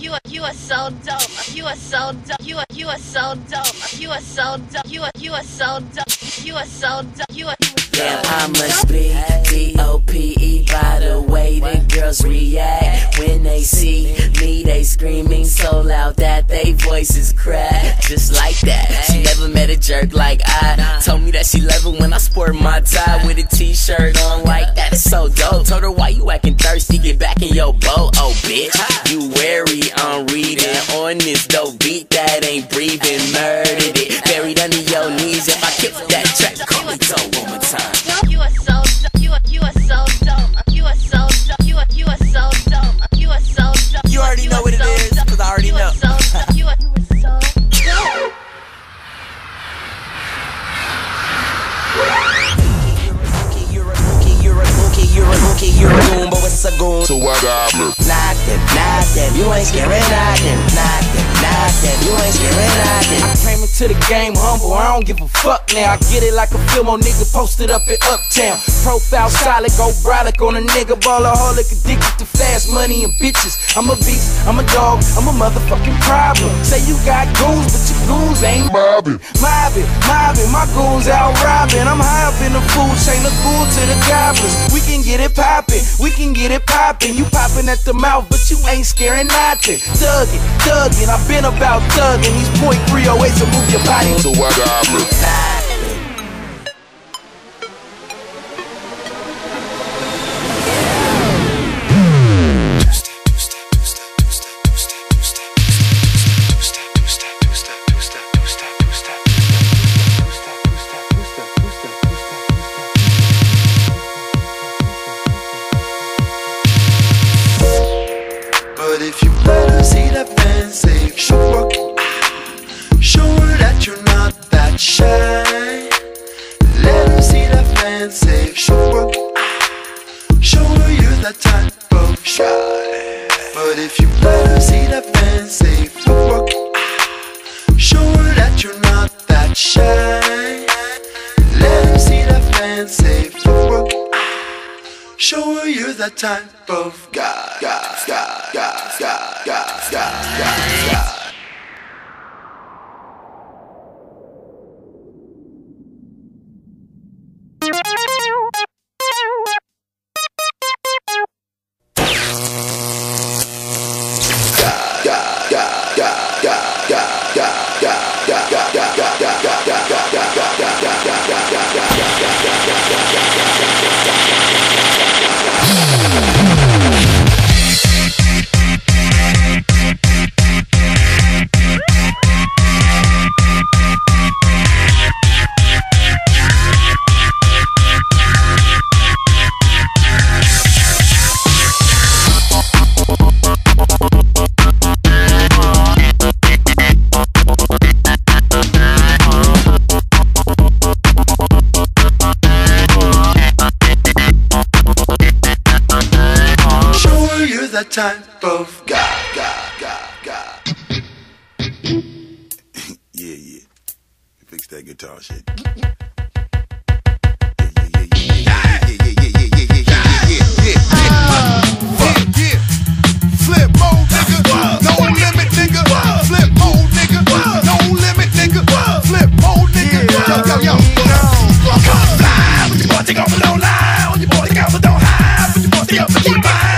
You are so dumb. You are so dumb. You are so dumb. You are so dumb. You are so dumb. You are so dumb. You are. Girl, I must be dope by the way that girls react when they see me. They screaming so loud that they voices crack. Just like that, she never met a jerk like I. Told me that she loved it when I sport my tie with a t-shirt on like that. It's so dope. Told her why you acting thirsty? Get back in your boat, oh bitch. You wary? I'm reading on this dope beat that ain't breathing. Murdered it, buried under your knees. If I kick that track, call me dope one more time. You are so dope. You are so dope. You are so dope. You are so dope. You are so dope. You already know what it is, cause I already know. You're a goon, but what's a goon? So what happened? Nothing, you ain't scaring nothing, you ain't scaring nothing. I came into the game humble, I don't give a fuck now. I get it like a film on nigga posted up in Uptown. Profile solid, go brolic on a nigga, ballaholic, addicted to fast money and bitches. I'm a beast, I'm a dog, I'm a motherfucking problem. Say you got goons, but your goons ain't mobbing, my goons out robbing. I'm high up in the food chain, the fool to the goblins. We can get it poppin', we can get it poppin'. You poppin' at the mouth, but you ain't scaring nothing. Thuggin', I've been about thuggin'. These .308s will move your body. So I got type of God. Type of God. Yeah. Fix that guitar shit. Flip mode, nigga. No limit, nigga. Flip mode, nigga. No limit, nigga. Flip mode, nigga. Yo. Come fly. When you boy take off and don't lie. When you boy take off and don't hide. When you boy stay up and keep mine.